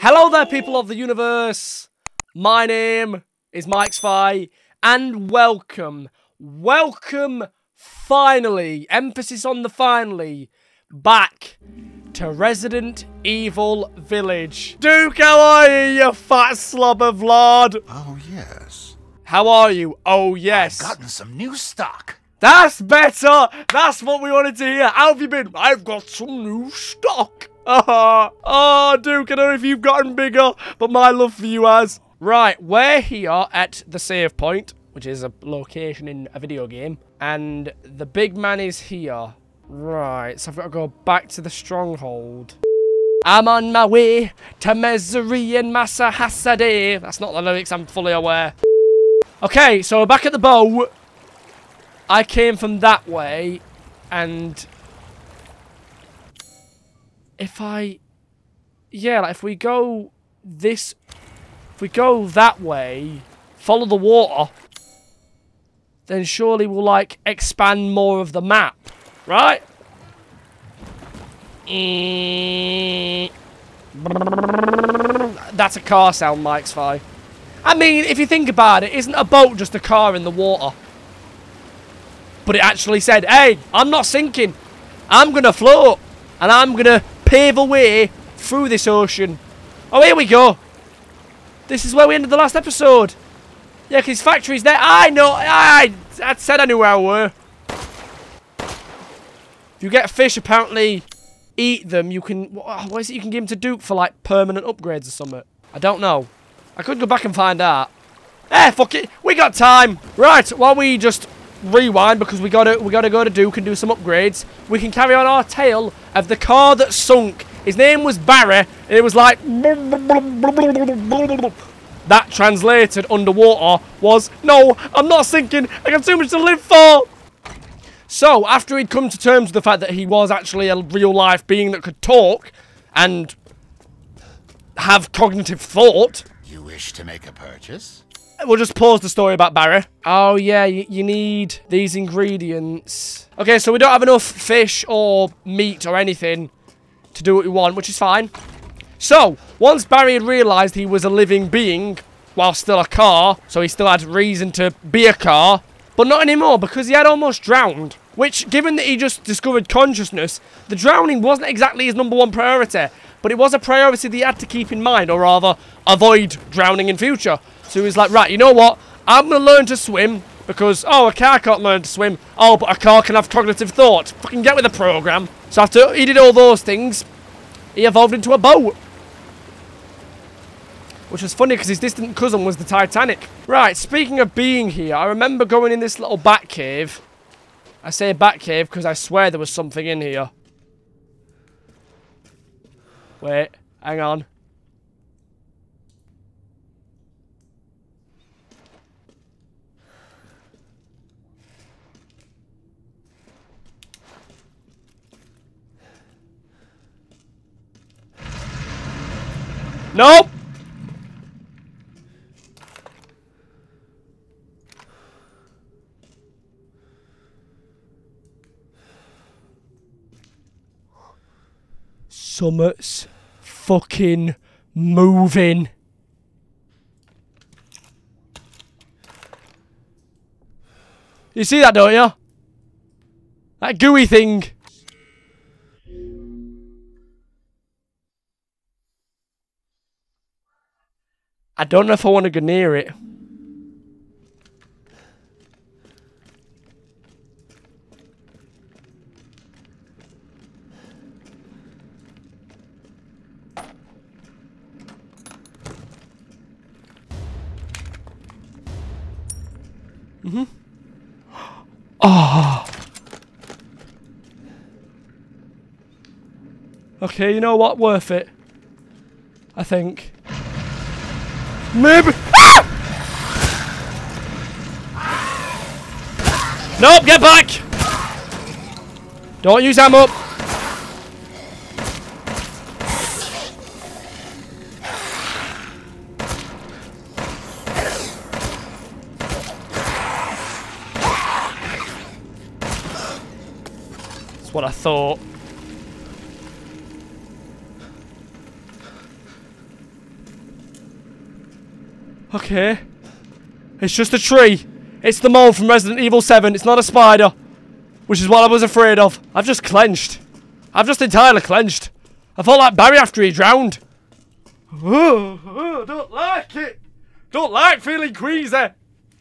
Hello there, people of the universe. My name is MikeSpy, and welcome finally, emphasis on the finally, back to Resident Evil Village. Duke, how are you, you fat slob of lard? Oh, yes. How are you? Oh, yes. I've gotten some new stock. That's better. That's what we wanted to hear. How have you been? I've got some new stock. Oh, Duke, I don't know if you've gotten bigger, but my love for you has. Right, we're here at the save point, which is a location in a video game, and the big man is here. Right, so I've got to go back to the stronghold. I'm on my way to Mesurian Masahasadeh. That's not the lyrics, I'm fully aware. Okay, so we're back at the bow. I came from that way, and... if we go this, if we go that way, follow the water, then surely we'll, like, expand more of the map, right? That's a car sound, MikeSpy. I mean, if you think about it, isn't a boat just a car in the water? But it actually said, hey, I'm not sinking. I'm gonna float, and I'm gonna pave a way through this ocean. Oh, here we go. This is where we ended the last episode. Yeah, because factory's there. I know. I said I knew where I were. If you get fish, apparently, eat them. You can... What is it you can give them to Duke for, like, permanent upgrades or something? I don't know. I could go back and find out. Eh, fuck it. We got time. Right, while we just... rewind, because we gotta go to Duke and do some upgrades. We can carry on our tale of the car that sunk. His name was Barry, and it was like that translated underwater was no, I'm not sinking. I got too much to live for. So after he'd come to terms with the fact that he was actually a real life being that could talk and have cognitive thought, you wish to make a purchase. We'll just pause the story about Barry. Oh, yeah, you need these ingredients. Okay, so we don't have enough fish or meat or anything to do what we want, which is fine. So, once Barry had realised he was a living being while still a car, so he still had reason to be a car, but not anymore because he had almost drowned, which, given that he just discovered consciousness, the drowning wasn't exactly his #1 priority, but it was a priority that he had to keep in mind, or rather, avoid drowning in future. So he's like, right, you know what? I'm going to learn to swim because, oh, a car can't learn to swim. Oh, but a car can have cognitive thought. Fucking get with the program. So after he did all those things, he evolved into a boat. Which was funny because his distant cousin was the Titanic. Right, speaking of being here, I remember going in this little bat cave. I say bat cave because I swear there was something in here. Wait, hang on. Nope. Summit's fucking moving. You see that, don't you? That gooey thing. I don't know if I want to go near it. Mm-hmm. Oh. Okay, you know what? Worth it. I think. Maybe. Ah! Nope, get back! Don't use ammo. That's what I thought. Okay. It's just a tree. It's the mole from Resident Evil 7. It's not a spider. Which is what I was afraid of. I've just clenched. I've just entirely clenched. I felt like Barry after he drowned. Oh, don't like it. Don't like feeling queasy.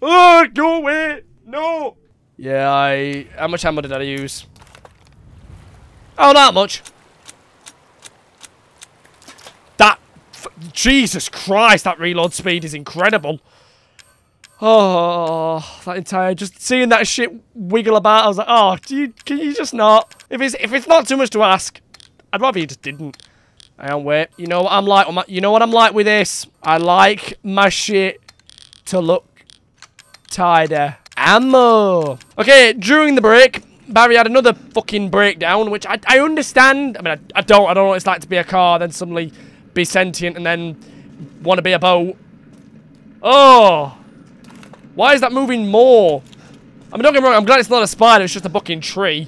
Oh, go away. No. Yeah, how much ammo did I use? Oh, not much. Jesus Christ, that reload speed is incredible. Oh, that entire, just seeing that shit wiggle about, I was like, oh, can you just not? If it's not too much to ask, I'd rather you just didn't. I don't wait. You know what I'm like, you know what I'm like with this? I like my shit to look tidy. Ammo. Okay, during the break, Barry had another fucking breakdown, which I understand. I mean, I don't know what it's like to be a car, then suddenly be sentient and then want to be a boat. Oh, why is that moving more? I mean, don't get me wrong, I'm glad it's not a spider, it's just a fucking tree.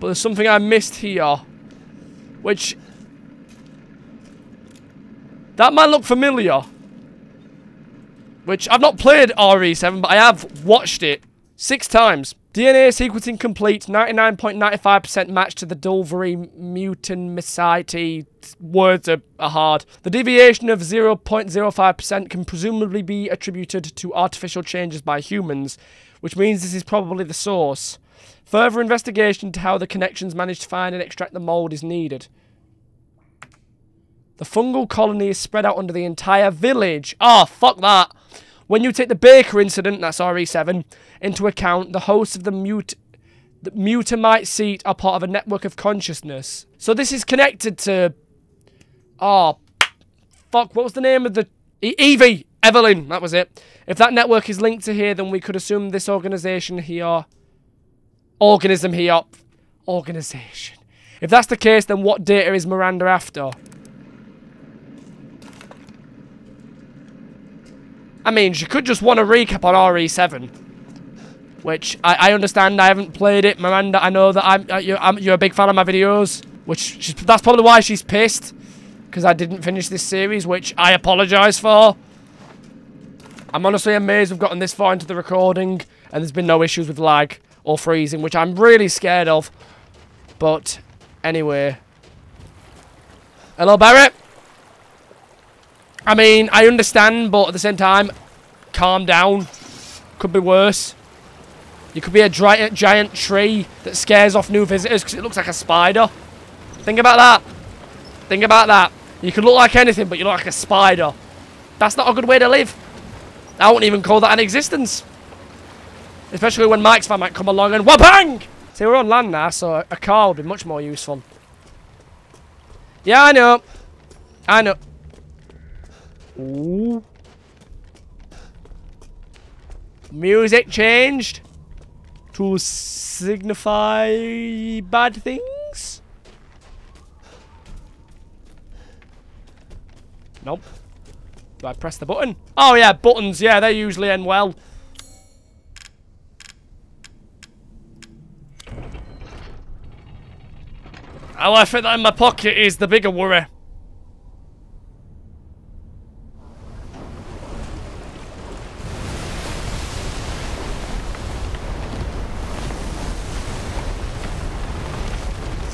But there's something I missed here, which that might look familiar. Which I've not played RE7, but I have watched it 6 times. DNA sequencing complete, 99.95% match to the Dolvery Mutant Mesite. Words are hard. The deviation of 0.05% can presumably be attributed to artificial changes by humans, which means this is probably the source. Further investigation to how the connections managed to find and extract the mold is needed. The fungal colony is spread out under the entire village. Ah, oh, fuck that. When you take the Baker incident, that's RE7, into account, the hosts of the Mutamite seat are part of a network of consciousness. So this is connected to... Oh, fuck, what was the name of the... Evie! Evelyn, that was it. If that network is linked to here, then we could assume this organisation here... Organism here. Organisation. If that's the case, then what data is Miranda after? I mean, she could just want a recap on RE7, which I understand. I haven't played it, Miranda. I know that you're a big fan of my videos, which that's probably why she's pissed, because I didn't finish this series, which I apologise for. I'm honestly amazed we've gotten this far into the recording, and there's been no issues with lag or freezing, which I'm really scared of. But anyway, hello, Barrett. I mean, I understand, but at the same time, calm down. Could be worse. You could be a giant tree that scares off new visitors because it looks like a spider. Think about that. Think about that. You could look like anything, but you look like a spider. That's not a good way to live. I wouldn't even call that an existence. Especially when Mike's fan might come along and wha-bang! See, we're on land now, so a car would be much more useful. Yeah, I know. I know. Ooh. Music changed to signify bad things. Nope. Do I press the button? Oh yeah, buttons. Yeah, they usually end well. How I fit that in my pocket is the bigger worry.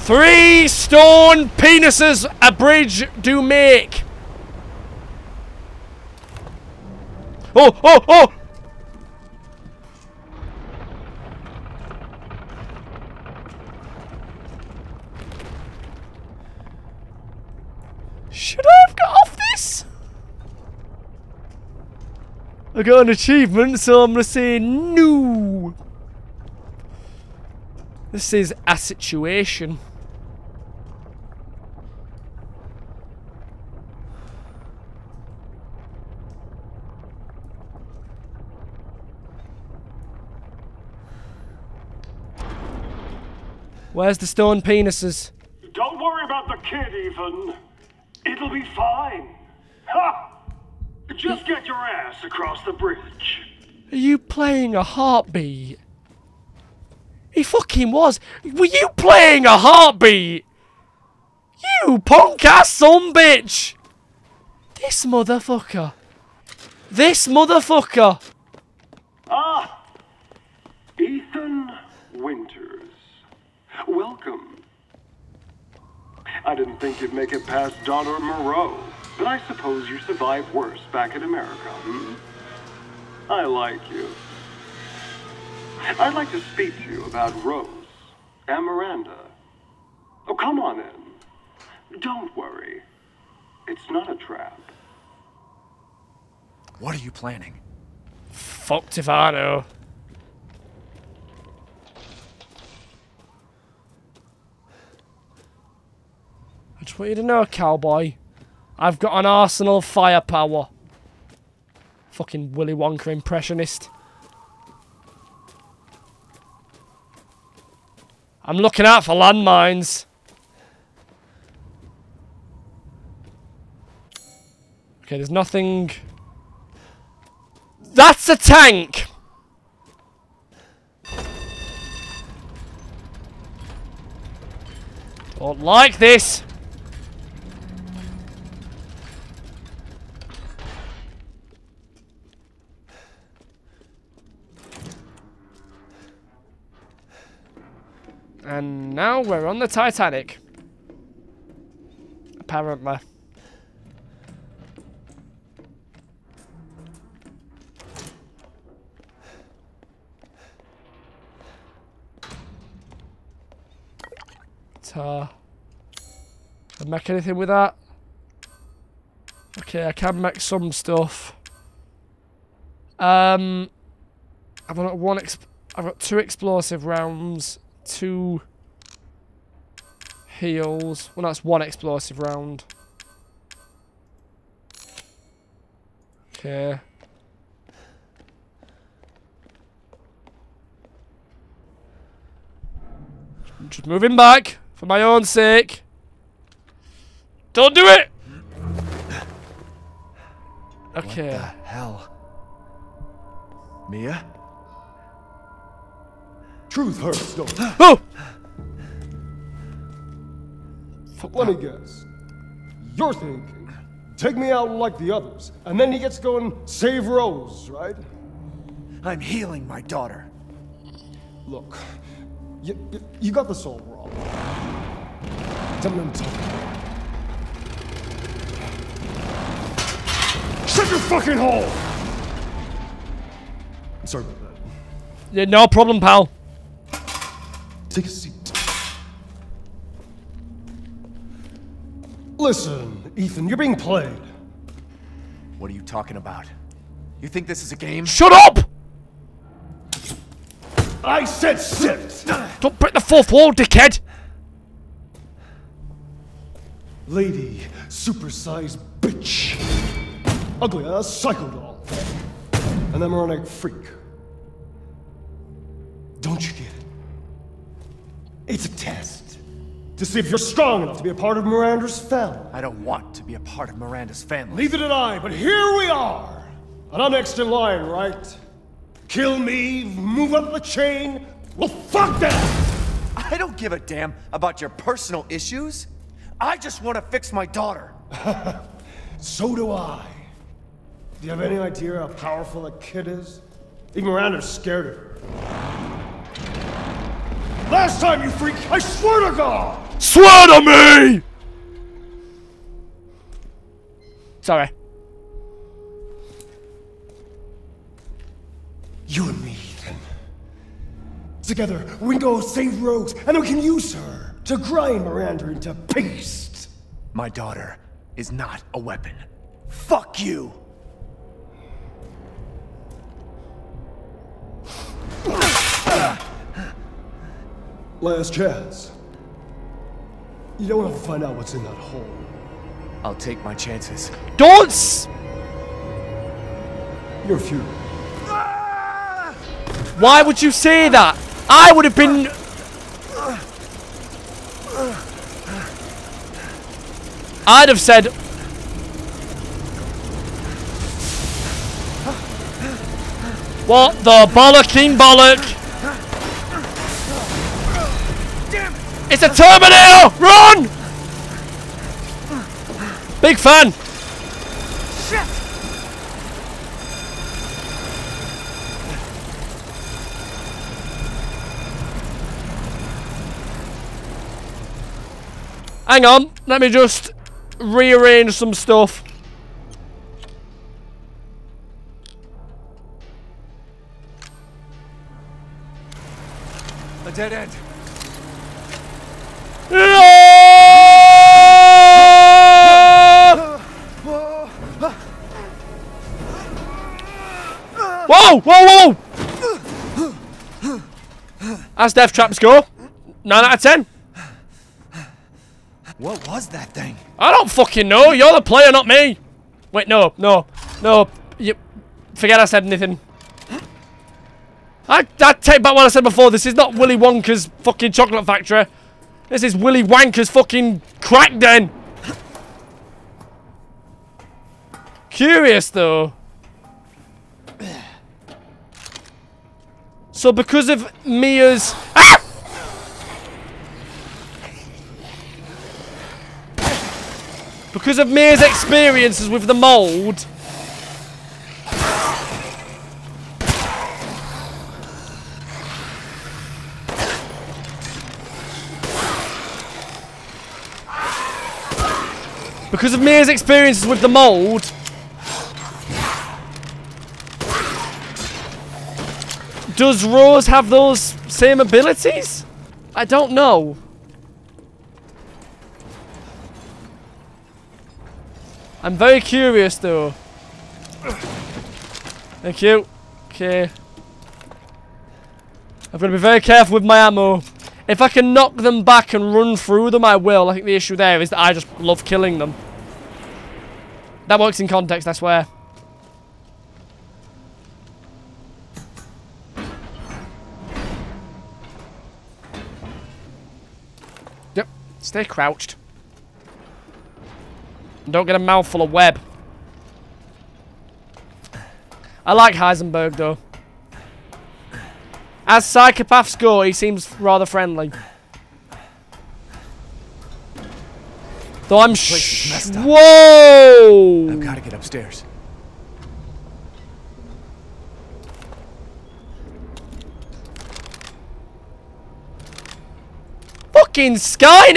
Three stone penises a bridge do make. Oh, oh, oh! Should I have got off this? I got an achievement, so I'm gonna say no. This is a situation. Where's the stone penises? Don't worry about the kid, Ethan. It'll be fine. Ha! Just get your ass across the bridge. Are you playing a heartbeat? He fucking was. Were you playing a heartbeat? You punk ass son bitch! This motherfucker. This motherfucker! Ah! Ethan Winters. Welcome. I didn't think you'd make it past Donna Moreau, but I suppose you survived worse back in America, hmm? I like you. I'd like to speak to you about Rose and Miranda. Oh, come on in. Don't worry. It's not a trap. What are you planning? Fucked if I know. I just want you to know, cowboy. I've got an arsenal of firepower. Fucking Willy Wonka impressionist. I'm looking out for landmines. Okay, there's nothing. That's a tank! Don't like this. And now we're on the Titanic. Apparently. Can I make anything with that? Okay, I can make some stuff. I've got two explosive rounds, 2 heals. Well, that's 1 explosive round. Okay. Just moving back. For my own sake. Don't do it! Okay. What the hell? Mia? Truth hurts, don't it? Oh! Let me guess. You're thinking, take me out like the others, and then he gets to go and save Rose, right? I'm healing my daughter. Look, you got this all wrong. Shut your fucking hole! Sorry about that. Yeah, no problem, pal. Take a seat. Listen, Ethan, you're being played. What are you talking about? You think this is a game? Shut up! I said sit! Don't break the fourth wall, dickhead! Lady, supersized bitch. Ugly ass psycho doll. An emeronic freak. Don't you get it? It's a test. To see if you're strong enough to be a part of Miranda's family. I don't want to be a part of Miranda's family. Neither did I, but here we are. And I'm next in line, right? Kill me, move up the chain. Well, fuck that! I don't give a damn about your personal issues. I just want to fix my daughter. So do I. Do you have any idea how powerful that kid is? Even Miranda's scared of her. Last time, you freak, I swear to God! Swear to me! Sorry. You and me, Ethan. Together, we go save Rose, and we can use her to grind Miranda into paste! My daughter is not a weapon. Fuck you! Last chance. You don't want to find out what's in that hole. I'll take my chances. Don't s- You're few. Why would you say that? I would have been... I'd have said... What the bollocking bollock? Damn it. It's a Terminator! Run! Big fan. Shit. Hang on, let me just rearrange some stuff. A dead end. No! Whoa! Whoa! Whoa! That's Death Trap's score. 9 out of 10. What was that thing? I don't fucking know. You're the player, not me. Wait, no, no, no. You forget I said anything. I take back what I said before. This is not Willy Wonka's fucking chocolate factory. This is Willy Wanker's fucking crack den. Curious though. So because of Mia's. Ah! Because of Mia's experiences with the mold. Because of Mia's experiences with the mold, does Rose have those same abilities? I don't know. I'm very curious though. Thank you. Okay. I've got to be very careful with my ammo. If I can knock them back and run through them, I will. I think the issue there is that I just love killing them. That works in context, I swear. Yep. Stay crouched. And don't get a mouthful of web. I like Heisenberg, though. As psychopaths go, he seems rather friendly. Though I'm Whoa! I've got to get upstairs. Fucking Skynet!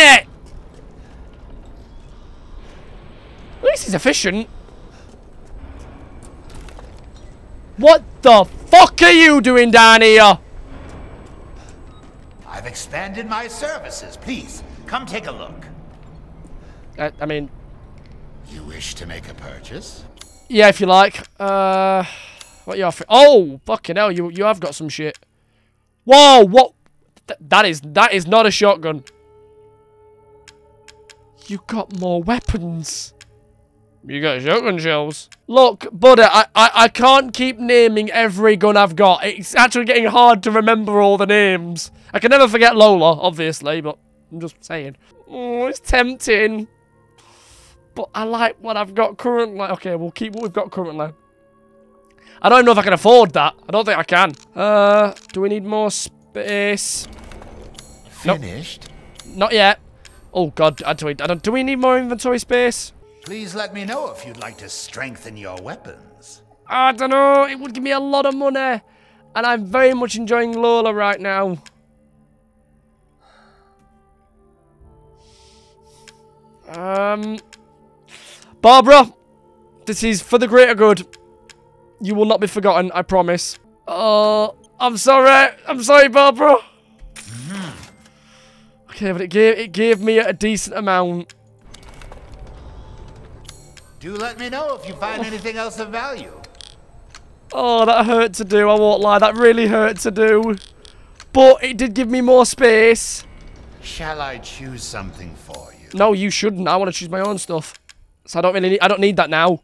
At least he's efficient. What the fuck are you doing down here? I've expanded my services. Please, come take a look. I mean... You wish to make a purchase? Yeah, if you like. What are you offering? Oh, fucking hell, you have got some shit. Whoa, what? That is not a shotgun. You got more weapons. You got shotgun shells. Look, buddy, I can't keep naming every gun I've got. It's actually getting hard to remember all the names. I can never forget Lola, obviously, but I'm just saying. Oh, it's tempting. But I like what I've got currently. Okay, we'll keep what we've got currently. I don't know if I can afford that. I don't think I can. Do we need more space? Finished? Nope. Not yet. Oh, God. Do we need more inventory space? Please let me know if you'd like to strengthen your weapons. I don't know. It would give me a lot of money. And I'm very much enjoying Lola right now. Barbara, this is for the greater good. You will not be forgotten, I promise. Oh, I'm sorry. I'm sorry, Barbara. Okay, but it gave me a decent amount. Do let me know if you find anything else of value. Oh, that hurt to do, I won't lie. That really hurt to do. But it did give me more space. Shall I choose something for you? No, you shouldn't. I want to choose my own stuff. So I don't need that now.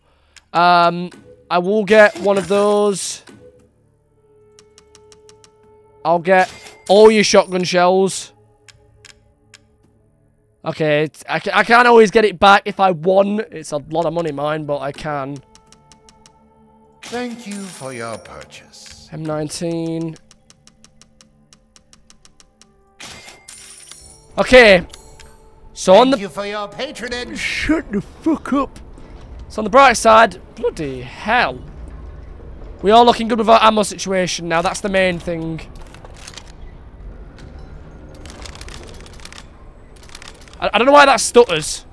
I will get one of those. I'll get all your shotgun shells. Okay, I can't always get it back if I won. It's a lot of money, mine, but I can. Thank you for your purchase. M19. Okay. So on the... Thank you for your patronage. Shut the fuck up. So on the bright side, bloody hell. We are looking good with our ammo situation now. That's the main thing. I don't know why that stutters.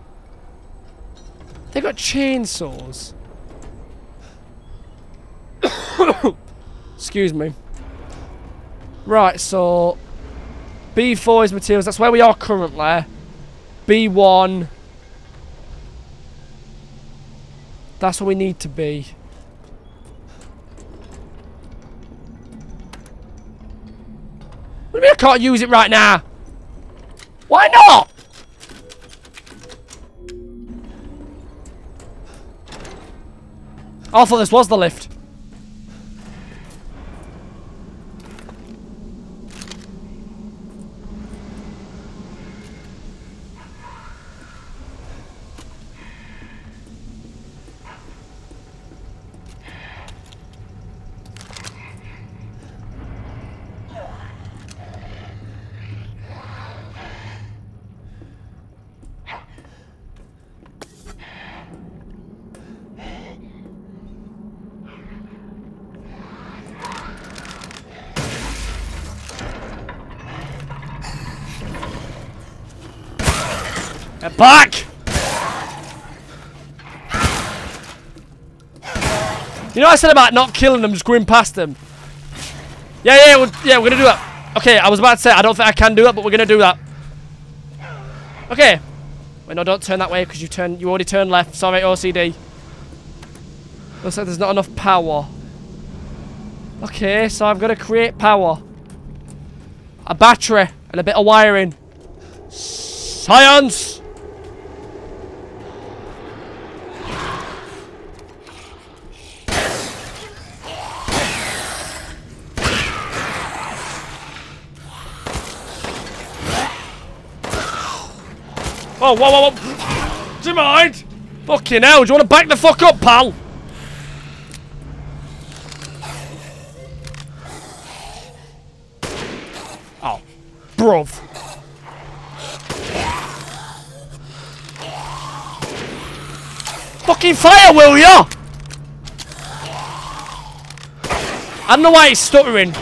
They got chainsaws. Excuse me. Right, so B4 is materials. That's where we are currently. B1. That's where we need to be. What do you mean I can't use it right now? Why not? I thought this was the lift. Back! You know what I said about not killing them, just going past them? Yeah, we're gonna do that. Okay, I was about to say, I don't think I can do that, but we're gonna do that. Okay. Wait, no, don't turn that way, because you already turned left. Sorry, OCD. Looks like there's not enough power. Okay, so I've got to create power. A battery and a bit of wiring. Science! Oh, whoa, whoa, whoa. Do you mind? Fucking hell, do you want to back the fuck up, pal? Oh, bruv. Fucking fire, will ya? I don't know why it's stuttering.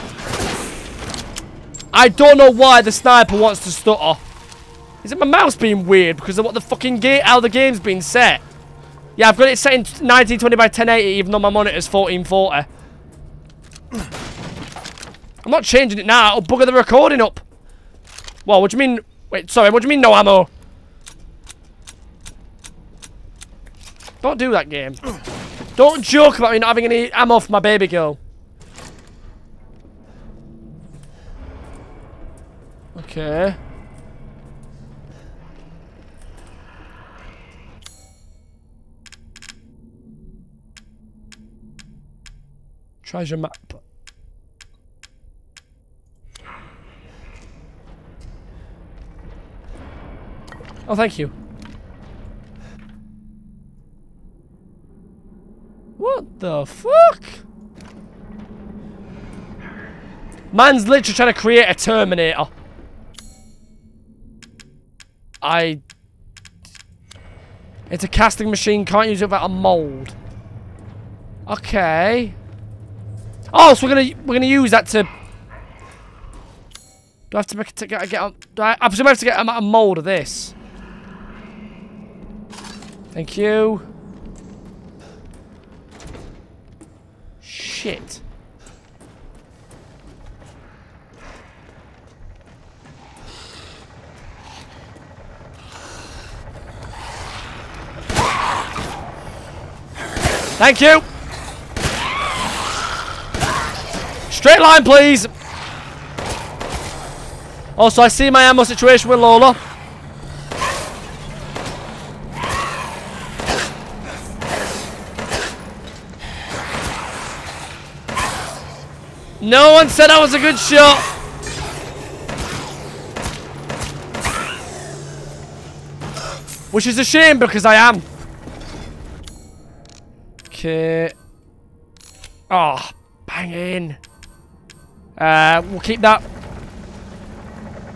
I don't know why the sniper wants to stutter. Is it my mouse being weird because of what the fucking how the game's been set? Yeah, I've got it set in 1920 by 1080 even though my monitor's 1440. I'm not changing it now. It'll bugger the recording up. Well, what do you mean? Wait, sorry. What do you mean no ammo? Don't do that, game. Don't joke about me not having any ammo for my baby girl. Okay. Treasure map. Oh, thank you. What the fuck? Man's literally trying to create a Terminator. It's a casting machine. Can't use it without a mold. Okay. Oh, so we're gonna use that to. Do I have to make it to get on? I presume I have to get a mold of this. Thank you. Shit. Thank you. Straight line, please. Also, I see my ammo situation with Lola. No one said I was a good shot. Which is a shame because I am. Okay. Ah, bang in. We'll keep that.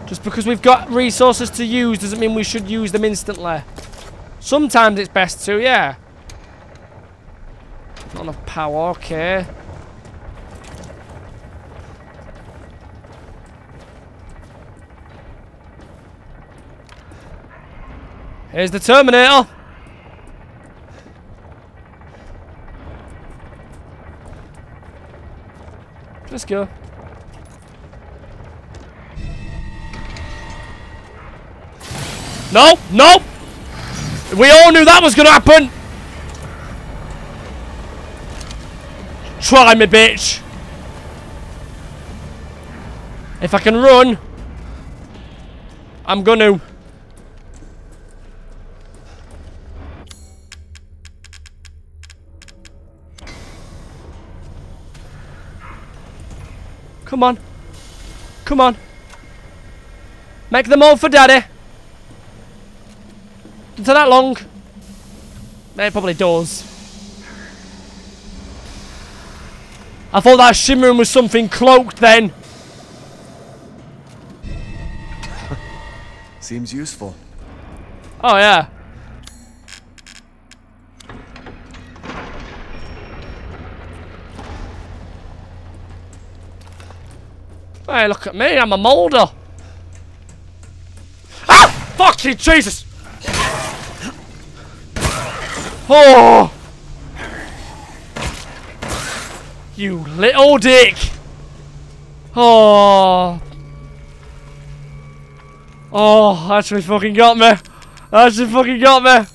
Just because we've got resources to use doesn't mean we should use them instantly. Sometimes it's best to, yeah. Not enough power, okay. Here's the Terminator! Let's go. No! No! We all knew that was gonna happen! Try me, bitch! If I can run, I'm gonna. Come on. Come on. Make them all for daddy. Doesn't take that long. It probably does. I thought that shimmering was something cloaked then. Seems useful. Oh, yeah. Hey, look at me. I'm a molder. Ah! Fucking Jesus! Oh! You little dick! Oh! Oh, actually fucking got me. Actually fucking got me.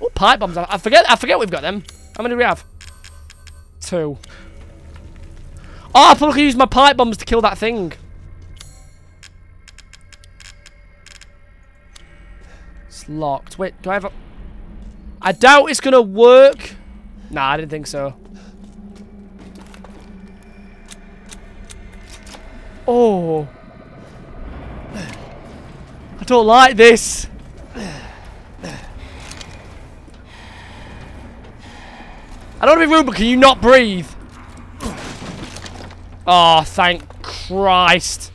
Oh, pipe bombs. I forget we've got them. How many do we have? Two. Oh, I probably could use my pipe bombs to kill that thing. It's locked. Wait, do I have a... I doubt it's gonna work. Nah, I didn't think so. Oh. I don't like this. I don't want to be rude, but can you not breathe? Oh, thank Christ.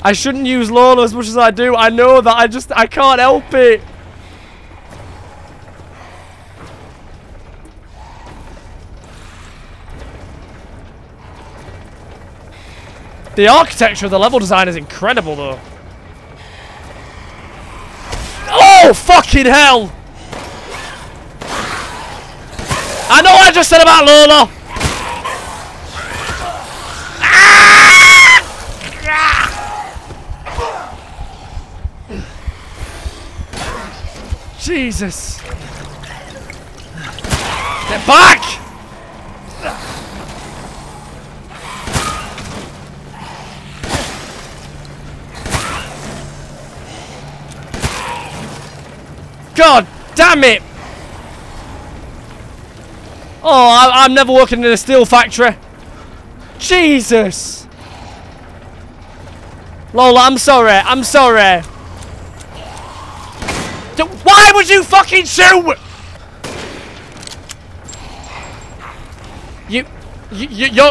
I shouldn't use Lola as much as I do. I know that. I can't help it. The architecture of the level design is incredible, though. Oh, fucking hell! I know what I just said about Lola! Ah! Jesus! Get back! God damn it! Oh, I'm never working in a steel factory. Jesus! Lola, I'm sorry. I'm sorry. Why would you fucking shoot?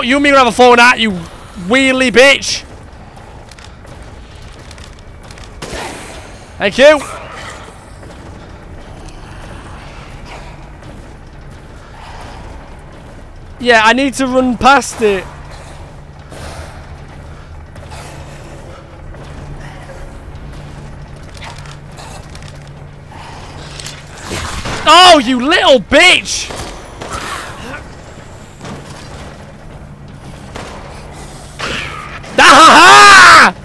You mean have a phone at you, wheelie bitch? Thank you. Yeah, I need to run past it. Oh, you little bitch! Ah-ha-ha!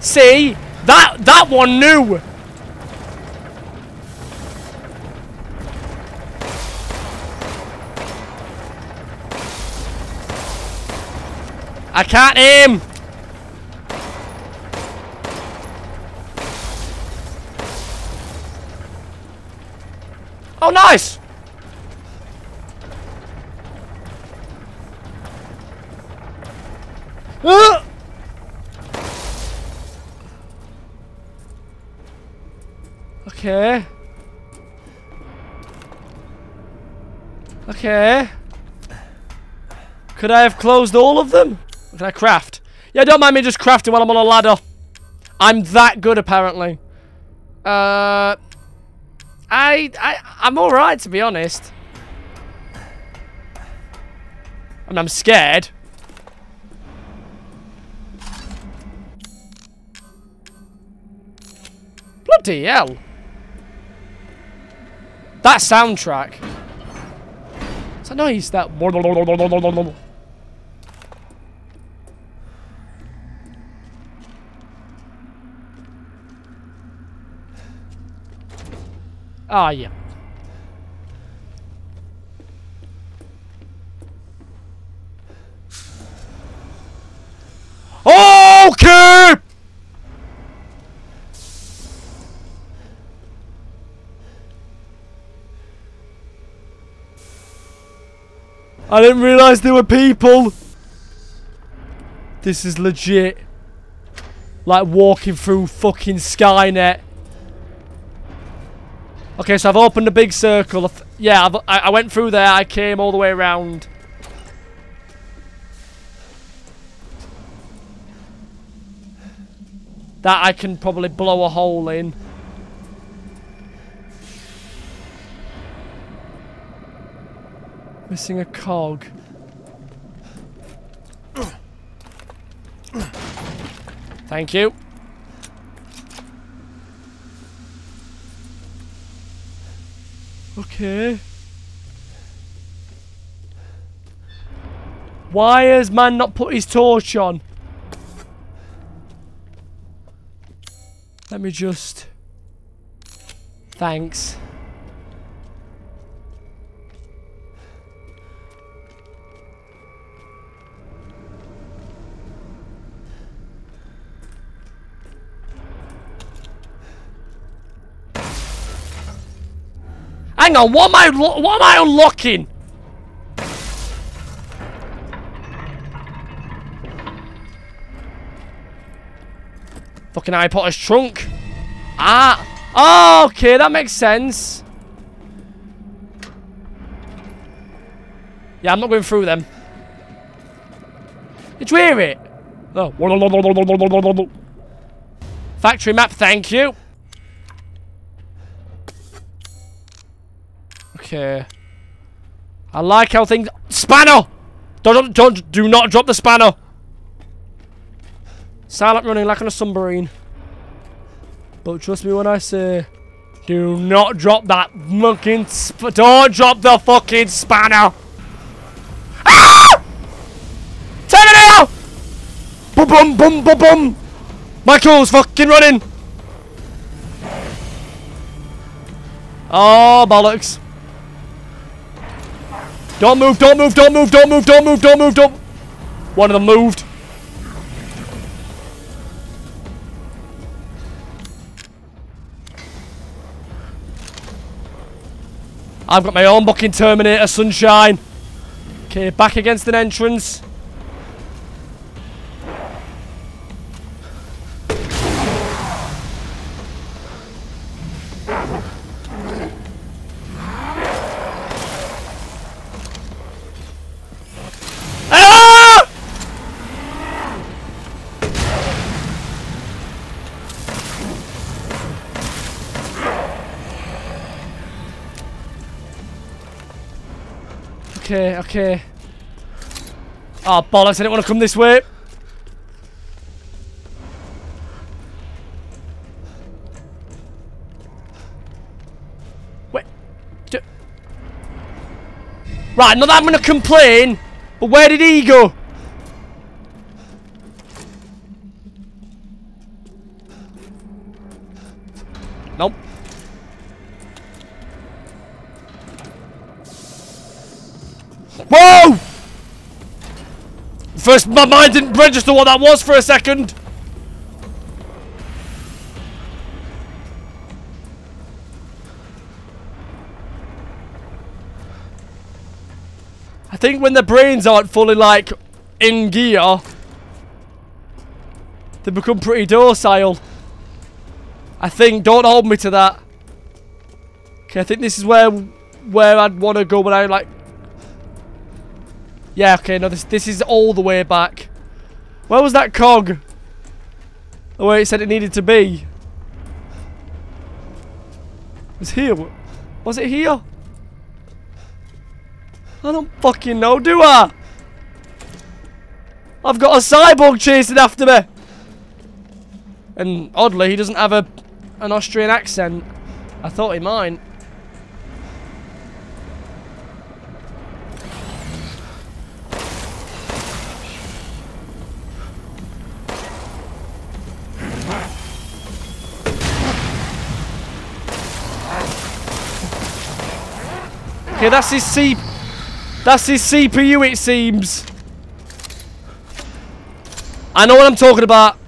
See? That one knew! I can't aim! Oh, nice! Okay. Okay. Could I have closed all of them? Can I craft? Yeah, don't mind me just crafting while I'm on a ladder. I'm that good, apparently. I'm alright, to be honest. I mean, I'm scared. Bloody hell. That soundtrack. It's a noise that... Ah, yeah. Okay! I didn't realise there were people. This is legit. Like walking through fucking Skynet. Okay, so I've opened a big circle. Yeah, I went through there. I came all the way around. That I can probably blow a hole in. Missing a cog. Thank you. Okay. Why has man not put his torch on? Let me just... Thanks. Hang on, what am I unlocking? Fucking Harry Potter's trunk. Ah, okay, that makes sense. Yeah, I'm not going through them. Did you hear it? Oh. Factory map, thank you. Okay. I like how things... Spanner! Do not drop the spanner. Sound like running like on a submarine. But trust me when I say... Do not drop that fucking... Don't drop the fucking spanner! Ah! Turn it out! Boom, boom, boom, boom, boom! Michael's fucking running! Oh, bollocks. Don't move, don't move, don't move, don't move, don't move, don't move, don't... One of them moved. I've got my own fucking Terminator sunshine. Okay, back against an entrance. Okay, okay. Oh, bollocks, I didn't want to come this way. Wait. Right, not that I'm going to complain, but where did he go? Nope. Whoa! First, my mind didn't register what that was for a second. I think when the brains aren't fully, like, in gear, they become pretty docile. I think, don't hold me to that. Okay, I think this is where I'd want to go when I, like, yeah, okay, no, this is all the way back. Where was that cog? The way it said it needed to be. It was here. Was it here? I don't fucking know, do I? I've got a cyborg chasing after me. And oddly, he doesn't have a an Austrian accent. I thought he might. Okay, that's his CPU, it seems. I know what I'm talking about.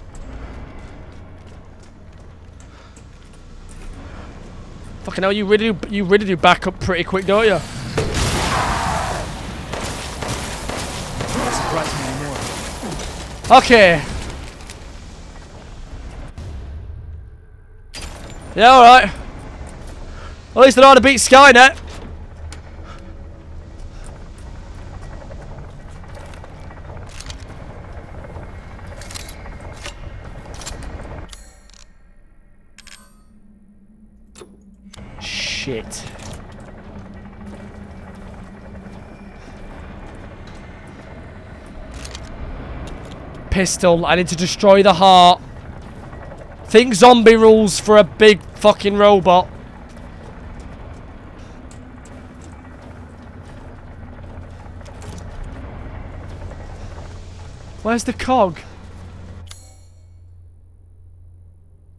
Fucking hell, you really do back up pretty quick, don't you? Okay. Yeah, all right. At least I know how to beat Skynet. Shit. Pistol. I need to destroy the heart. Think zombie rules for a big fucking robot. Where's the cog?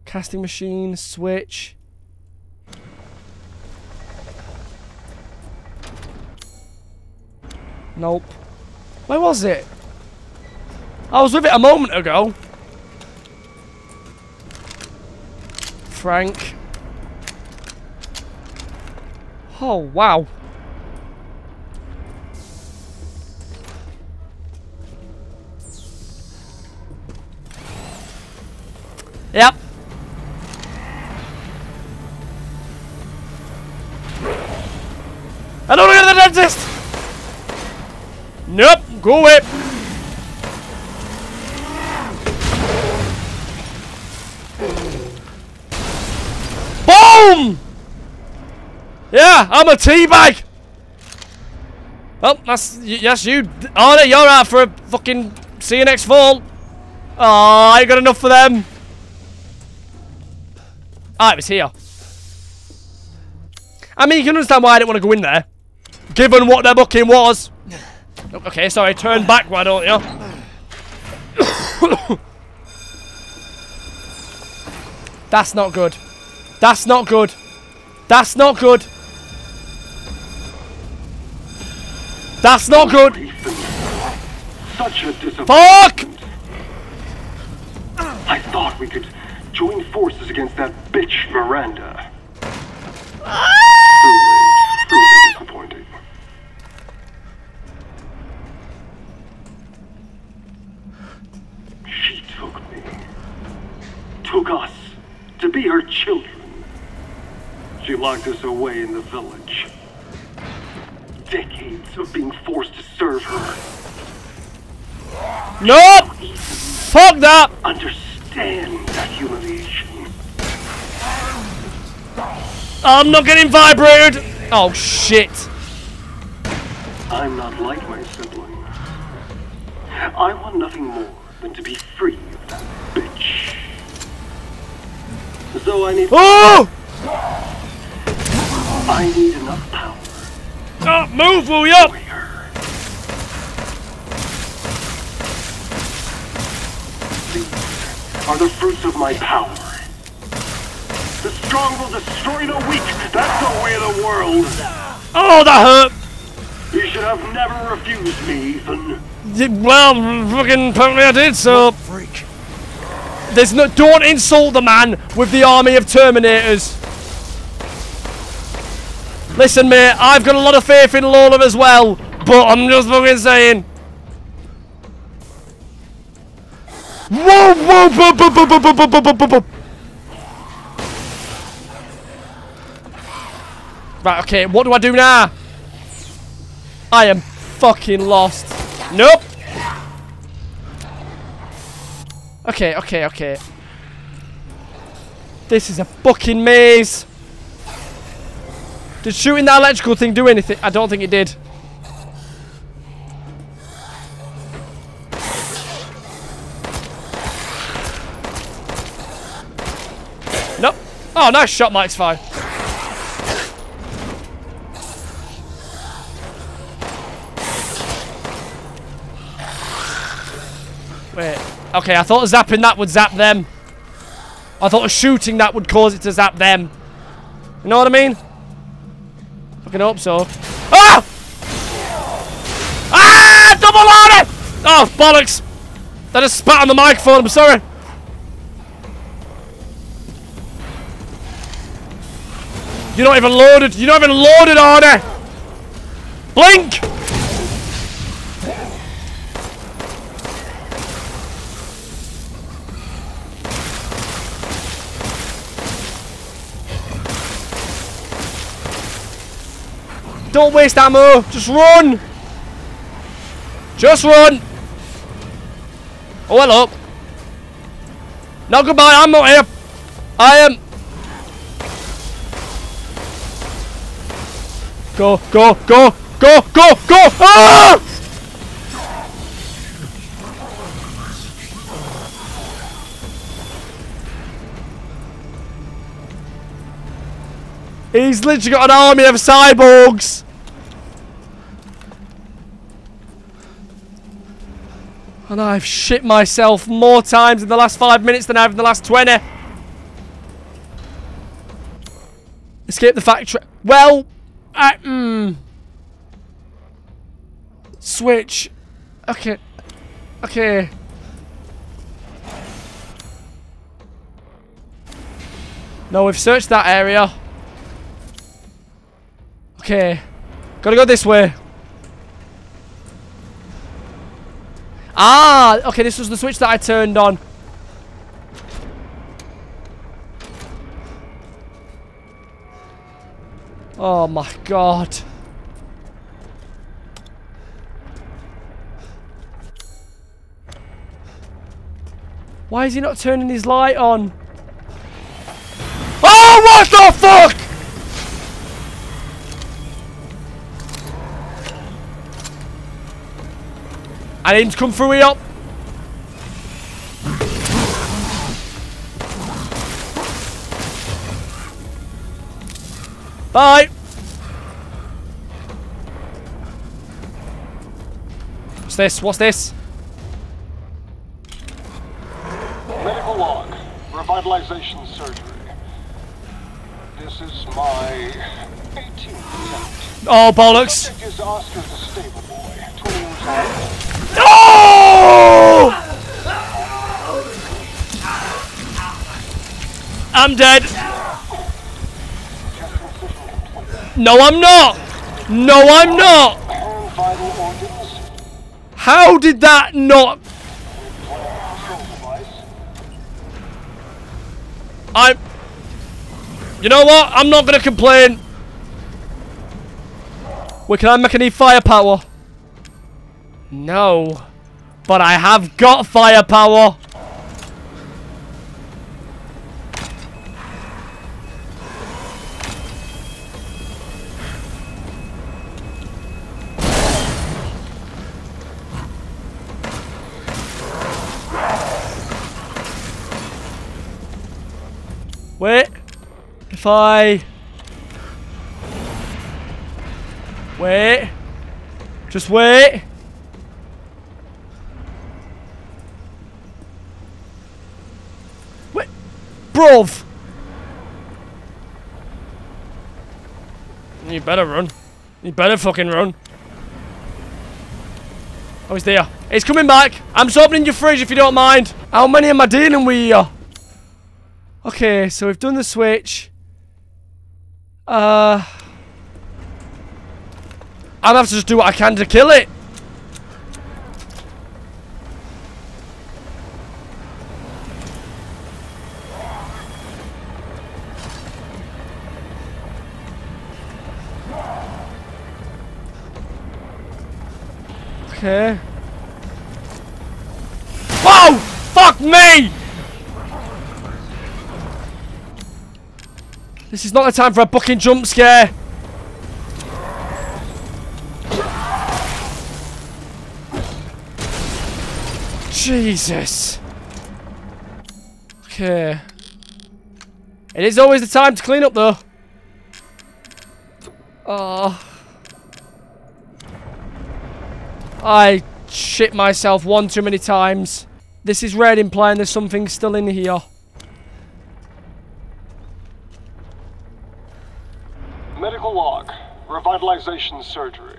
Casting machine, switch. Nope. Where was it? I was with it a moment ago. Frank. Oh, wow. Yep. I don't want to go to the dentist! Nope, go away. Boom! Yeah, I'm a teabag. Well, that's you. Arnie, you're out for a fucking see you next fall. Oh, I ain't got enough for them. Ah, it was here. I mean, you can understand why I didn't want to go in there, given what their booking was. Okay, sorry, turn back, why don't you? That's not good. That's not good. That's not good. That's not good. Such a disappointment. Fuck! I thought we could join forces against that bitch Miranda. Truly disappointing. She took me, took us, to be her children. She locked us away in the village. Decades of being forced to serve her. Nope! Fuck that! Understand that humiliation. I'm not getting vibrated! Oh, shit. I'm not like my sibling. I want nothing more than to be free of that bitch. So I need. Oh! I need enough power. Oh, move, will ya? These are the fruits of my power. The strong will destroy the weak. That's the way of the world. Oh, that hurt. You should have never refused me, Ethan. Well, fucking apparently I did, so... Freak. There's no... Don't insult the man with the army of Terminators. Listen, mate, I've got a lot of faith in Lola as well, but I'm just fucking saying... Whoa, whoa, whoa, whoa, whoa, whoa, whoa, whoa, whoa, whoa. Right, okay, what do I do now? I am fucking lost. Nope. Okay, okay, okay. This is a fucking maze. Did shooting that electrical thing do anything? I don't think it did. Nope. nice shot, Mike's fine. Wait. Okay, I thought zapping that would zap them. I thought shooting that would cause it to zap them. You know what I mean? Fucking hope so. Ah! Ah! Double order! Oh, bollocks! I just spat on the microphone, I'm sorry. You're not even loaded. You're not even loaded, order! Blink! Don't waste ammo. Just run. Just run. Oh, hello. Now goodbye. I'm not here. I am. Go, go, go, go, go, go. Ah! He's literally got an army of cyborgs. And I've shit myself more times in the last 5 minutes than I have in the last 20. Escape the factory. Well, switch. Okay. Okay. No, we've searched that area. Okay, gotta go this way. Ah, okay, this was the switch that I turned on. Oh my god. Why is he not turning his light on? Oh, what the fuck? I need him to come through here. Bye. What's this? What's this? Medical log. Revitalization surgery. This is my 18th attempt. Oh, bollocks. The subject is Oscar the stable boy, 20 years old. No! I'm dead. No, I'm not. No, I'm not. How did that not? You know what? I'm not gonna complain. Wait, can I make any firepower? No, but I have got firepower. Wait, if I... Wait, just wait. Bruv! You better run. You better fucking run. Oh, he's there. He's coming back. I'm just opening your fridge if you don't mind. How many am I dealing with here? Okay, so we've done the switch. I'll have to just do what I can to kill it. Okay. Whoa! Fuck me! This is not the time for a fucking jump scare. Jesus. Okay. It is always the time to clean up, though. Oh. I shit myself one too many times. This is red, implying there's something still in here. Medical log. Revitalization surgery.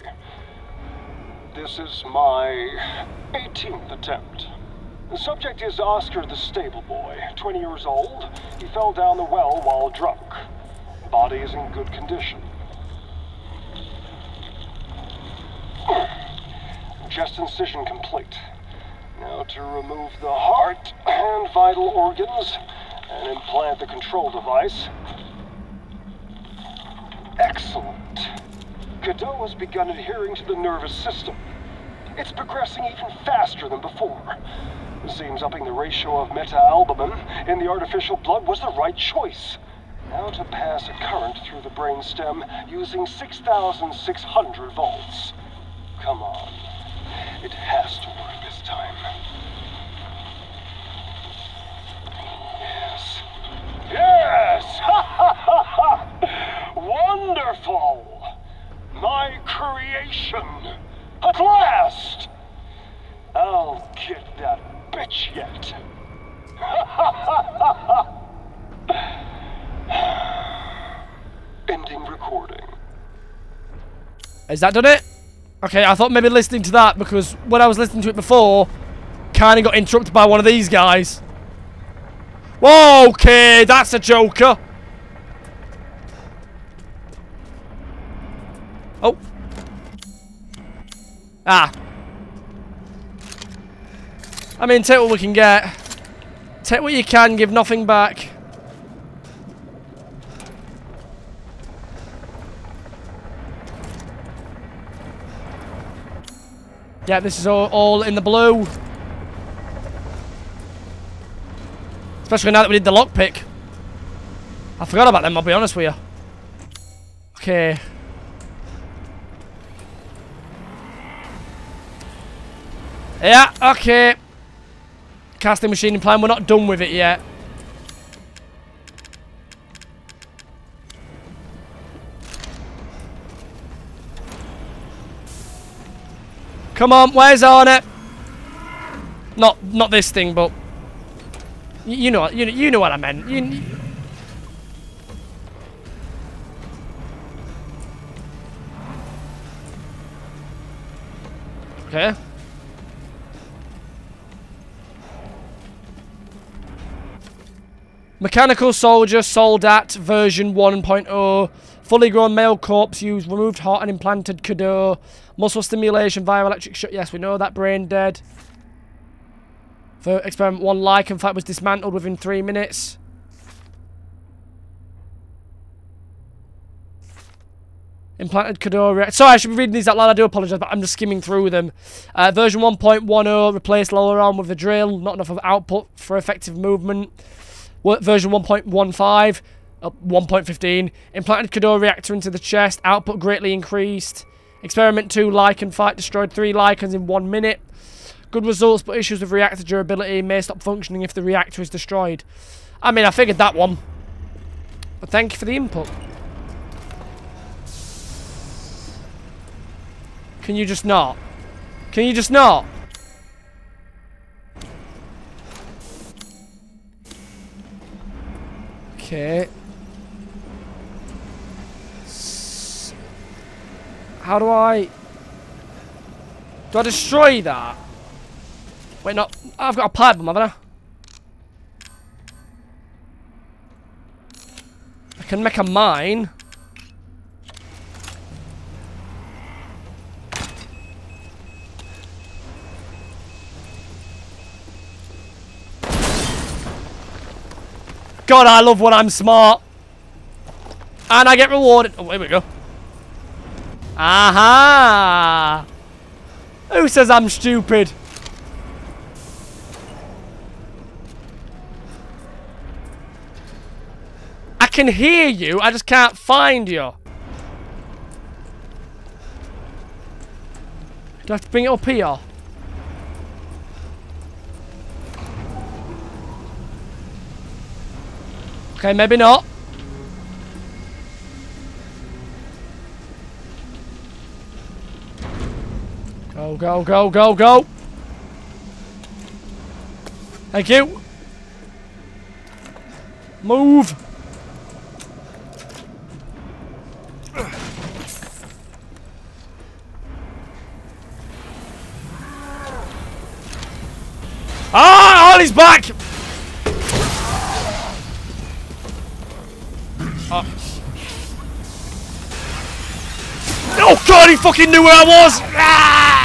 This is my 18th attempt. The subject is Oscar the stable boy, 20 years old. He fell down the well while drunk. Body is in good condition. Chest incision complete. Now to remove the heart and vital organs and implant the control device. Excellent. Cadou has begun adhering to the nervous system. It's progressing even faster than before. It seems upping the ratio of meta-albumin in the artificial blood was the right choice. Now to pass a current through the brainstem using 6,600 volts. Come on. It has to work this time. Yes. Yes! Ha ha ha ha! Wonderful! My creation! At last! I'll get that bitch yet. Ha ha ha ha! Ending recording. Has that done it? Okay, I thought maybe listening to that, because when I was listening to it before, kind of got interrupted by one of these guys. Okay, that's a joker. Oh. Ah. I mean, take what we can get. Take what you can, give nothing back. Yeah, this is all in the blue. Especially now that we did the lockpick. I forgot about them, I'll be honest with you. Okay. Yeah, okay. Casting machine in plan, we're not done with it yet. Come on, where's Arnett? Not this thing, but you know what I meant. Okay. Mechanical soldier, Soldat, version 1.0. Fully grown male corpse used, removed heart and implanted Cadou. Muscle stimulation via electric shock. Yes, we know that. Brain dead. For experiment 1, lichen flat was dismantled within 3 minutes. Implanted Cadou. Sorry, I should be reading these out loud. I do apologise, but I'm just skimming through them. Version 1.10, replaced lower arm with a drill. Not enough of output for effective movement. Version 1.15. 1.15. Implanted Cadou reactor into the chest. Output greatly increased. Experiment 2. Lichen fight destroyed 3 lichens in 1 minute. Good results, but issues with reactor durability. May stop functioning if the reactor is destroyed. I mean, I figured that one. But thank you for the input. Can you just not? Can you just not? Okay. How do I... do I destroy that? Wait, no. I've got a pipe bomb, haven't I? I can make a mine. God, I love when I'm smart. And I get rewarded. Oh, here we go. Aha! Who says I'm stupid? I can hear you, I just can't find you. Do I have to bring it up here? Okay, maybe not. Go, go, go, go, go. Thank you. Move. Ah, Ollie's back. Oh. Oh God, he fucking knew where I was. Ah!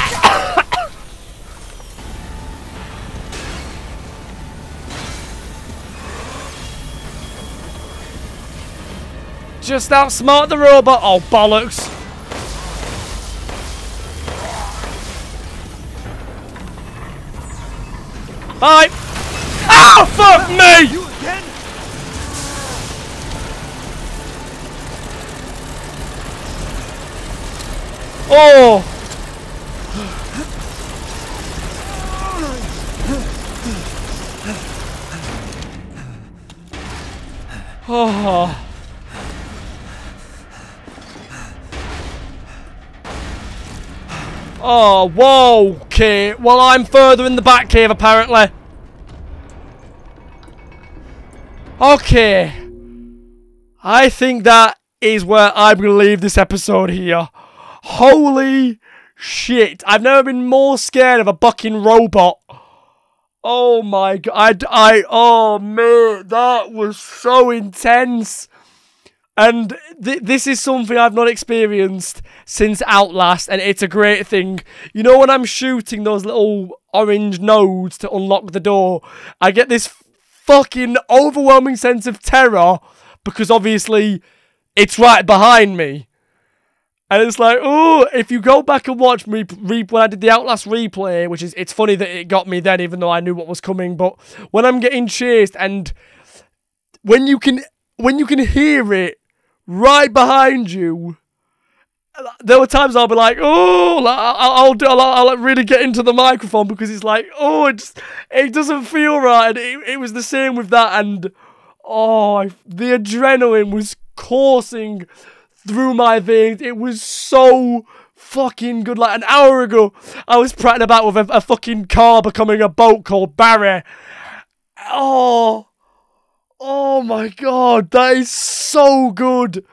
Just outsmart the robot. Oh, bollocks. Bye. Oh, fuck me. You again? Oh. Oh. Oh, whoa, okay. Well, I'm further in the back cave, apparently. Okay. I think that is where I'm going to leave this episode here. Holy shit. I've never been more scared of a fucking robot. Oh, my God. Oh, man. That was so intense. And this is something I've not experienced since Outlast, and it's a great thing. You know when I'm shooting those little orange nodes to unlock the door, I get this fucking overwhelming sense of terror because obviously it's right behind me. And it's like, oh, if you go back and watch me when I did the Outlast replay, which is, it's funny that it got me then even though I knew what was coming, but when I'm getting chased and when you can hear it, right behind you. There were times I'll be like, "Oh, I'll really get into the microphone because it's like, oh, it doesn't feel right." And it was the same with that, and oh, the adrenaline was coursing through my veins. It was so fucking good. Like an hour ago, I was prattling about with a fucking car becoming a boat called Barry. Oh. Oh my God, that is so good.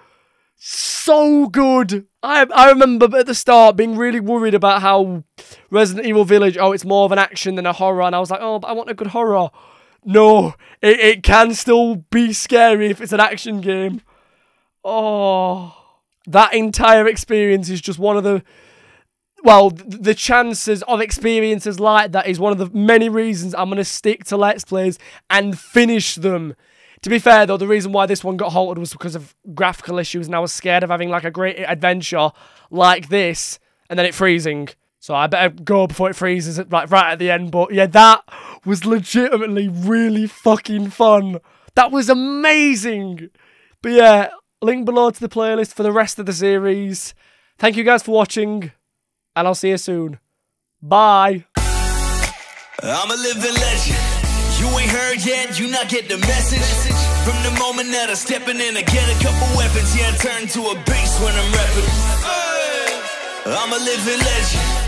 So good. I remember at the start being really worried about how Resident Evil Village, oh, it's more of an action than a horror. And I was like, oh, but I want a good horror. No, it can still be scary if it's an action game. Oh, that entire experience is just one of the... Well, the chances of experiences like that is one of the many reasons I'm going to stick to Let's Plays and finish them. To be fair, though, the reason why this one got halted was because of graphical issues, and I was scared of having, like, a great adventure like this, and then it freezing. So I better go before it freezes right at the end. But, yeah, that was legitimately really fucking fun. That was amazing. But, yeah, link below to the playlist for the rest of the series. Thank you guys for watching. And I'll see you soon. Bye. I'm a living legend. You ain't heard yet, you not get the message. From the moment that I'm stepping in, I get a couple weapons. Yeah, I turn to a beast when I'm repping. I'm a living legend.